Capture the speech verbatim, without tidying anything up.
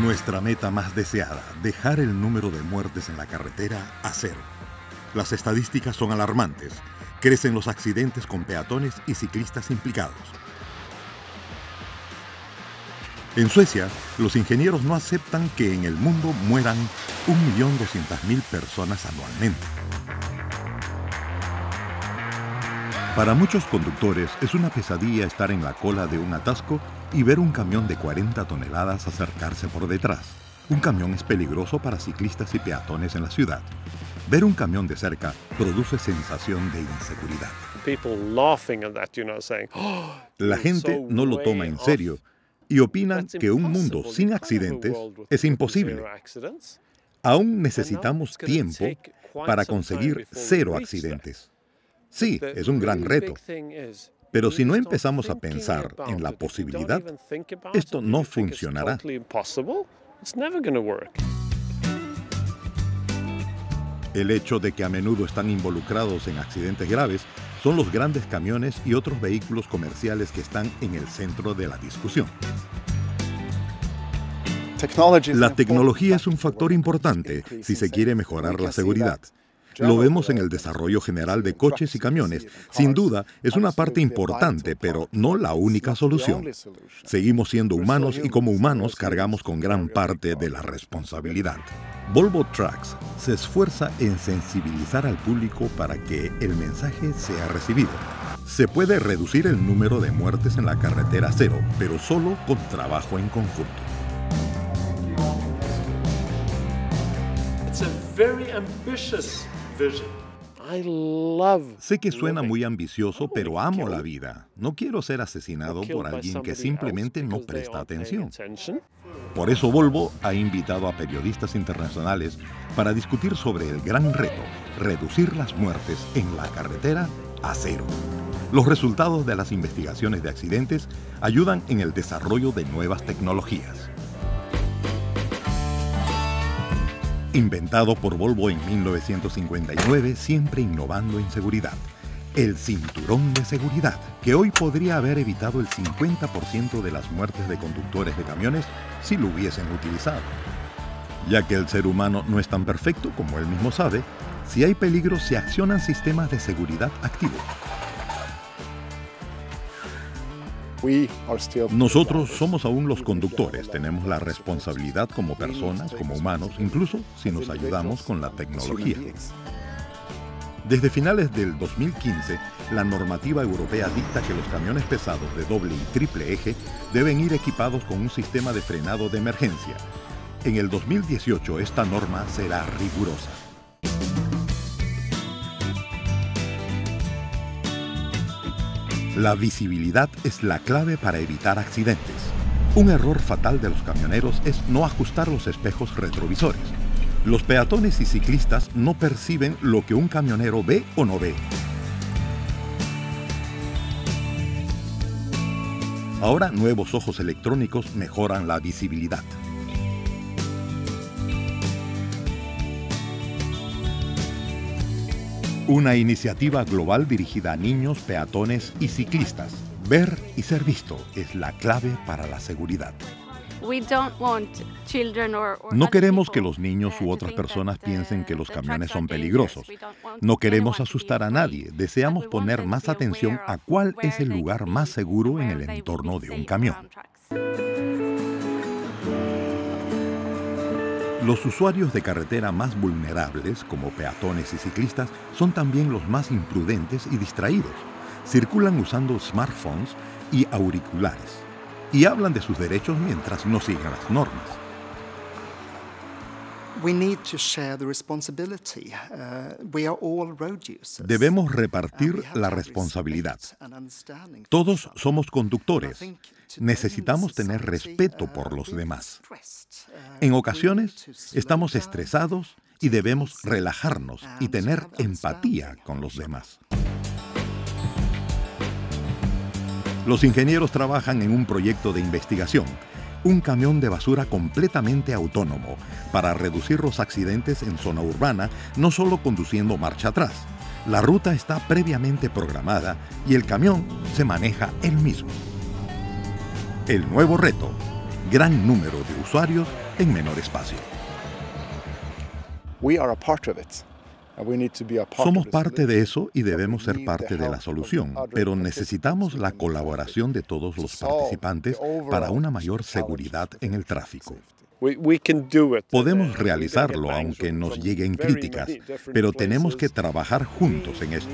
Nuestra meta más deseada, dejar el número de muertes en la carretera a cero. Las estadísticas son alarmantes. Crecen los accidentes con peatones y ciclistas implicados. En Suecia, los ingenieros no aceptan que en el mundo mueran un millón doscientas mil personas anualmente. Para muchos conductores es una pesadilla estar en la cola de un atasco y ver un camión de cuarenta toneladas acercarse por detrás. Un camión es peligroso para ciclistas y peatones en la ciudad. Ver un camión de cerca produce sensación de inseguridad. La gente no lo toma en serio y opinan que un mundo sin accidentes es imposible. Aún necesitamos tiempo para conseguir cero accidentes. Sí, es un gran reto. Pero si no empezamos a pensar en la posibilidad, esto no funcionará. El hecho de que a menudo están involucrados en accidentes graves son los grandes camiones y otros vehículos comerciales que están en el centro de la discusión. La tecnología es un factor importante si se quiere mejorar la seguridad. Lo vemos en el desarrollo general de coches y camiones. Sin duda, es una parte importante, pero no la única solución. Seguimos siendo humanos y como humanos cargamos con gran parte de la responsabilidad. Volvo Trucks se esfuerza en sensibilizar al público para que el mensaje sea recibido. Se puede reducir el número de muertes en la carretera a cero, pero solo con trabajo en conjunto. Es una visión muy ambiciosa. Sé que suena muy ambicioso, pero amo la vida. No quiero ser asesinado por alguien que simplemente no presta atención. Por eso Volvo ha invitado a periodistas internacionales para discutir sobre el gran reto, reducir las muertes en la carretera a cero. Los resultados de las investigaciones de accidentes ayudan en el desarrollo de nuevas tecnologías. Inventado por Volvo en mil novecientos cincuenta y nueve, siempre innovando en seguridad. El cinturón de seguridad, que hoy podría haber evitado el cincuenta por ciento de las muertes de conductores de camiones si lo hubiesen utilizado. Ya que el ser humano no es tan perfecto como él mismo sabe, si hay peligro se accionan sistemas de seguridad activos. Nosotros somos aún los conductores, tenemos la responsabilidad como personas, como humanos, incluso si nos ayudamos con la tecnología. Desde finales del dos mil quince, la normativa europea dicta que los camiones pesados de doble y triple eje deben ir equipados con un sistema de frenado de emergencia. En el dos mil dieciocho, esta norma será rigurosa. La visibilidad es la clave para evitar accidentes. Un error fatal de los camioneros es no ajustar los espejos retrovisores. Los peatones y ciclistas no perciben lo que un camionero ve o no ve. Ahora, nuevos ojos electrónicos mejoran la visibilidad. Una iniciativa global dirigida a niños, peatones y ciclistas. Ver y ser visto es la clave para la seguridad. No queremos que los niños u otras personas piensen que los camiones son peligrosos. No queremos asustar a nadie. Deseamos poner más atención a cuál es el lugar más seguro en el entorno de un camión. Los usuarios de carretera más vulnerables, como peatones y ciclistas, son también los más imprudentes y distraídos. Circulan usando smartphones y auriculares y hablan de sus derechos mientras no sigan las normas. Debemos repartir la responsabilidad. Todos somos conductores. Necesitamos tener respeto por los demás. En ocasiones estamos estresados y debemos relajarnos y tener empatía con los demás. Los ingenieros trabajan en un proyecto de investigación. Un camión de basura completamente autónomo para reducir los accidentes en zona urbana, no solo conduciendo marcha atrás. La ruta está previamente programada y el camión se maneja él mismo. El nuevo reto, gran número de usuarios en menor espacio. Somos parte de eso y debemos ser parte de la solución, pero necesitamos la colaboración de todos los participantes para una mayor seguridad en el tráfico. Podemos realizarlo, aunque nos lleguen críticas, pero tenemos que trabajar juntos en esto.